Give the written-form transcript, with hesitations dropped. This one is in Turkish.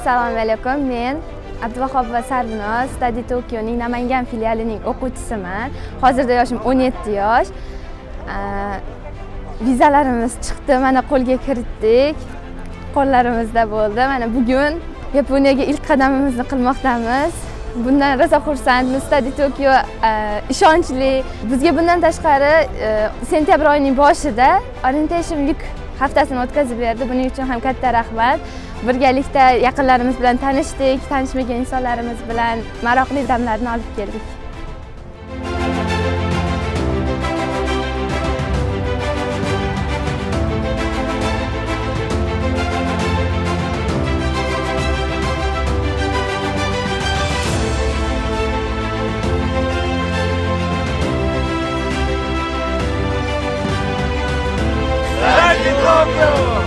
Assalomu alaykum. Men Abduvahob va Sarvinoz, Study Tokyo'ning Namangan filialining o'quvchisiman. Hozirda yoshim 17 yosh. Vizalarimiz chiqdi, mana qo'lga kiritdik. Qo'llarimizda bo'ldi. Mana bugun Yaponiyaga ilk qadamimizni qilmoqdamiz. Bundan rosa xursandmiz. Study Tokyo ishonchli. Bizga bundan tashqari sentyabr oyining boshida orientation week haftasini o'tkazib berdi. Buning uchun ham katta rahmat. Birgalikda yaqinlarimiz bilan tanishdik, tanishmagan insonlarimiz bilan maroqli damlarni olib keldik. Study Tokyo!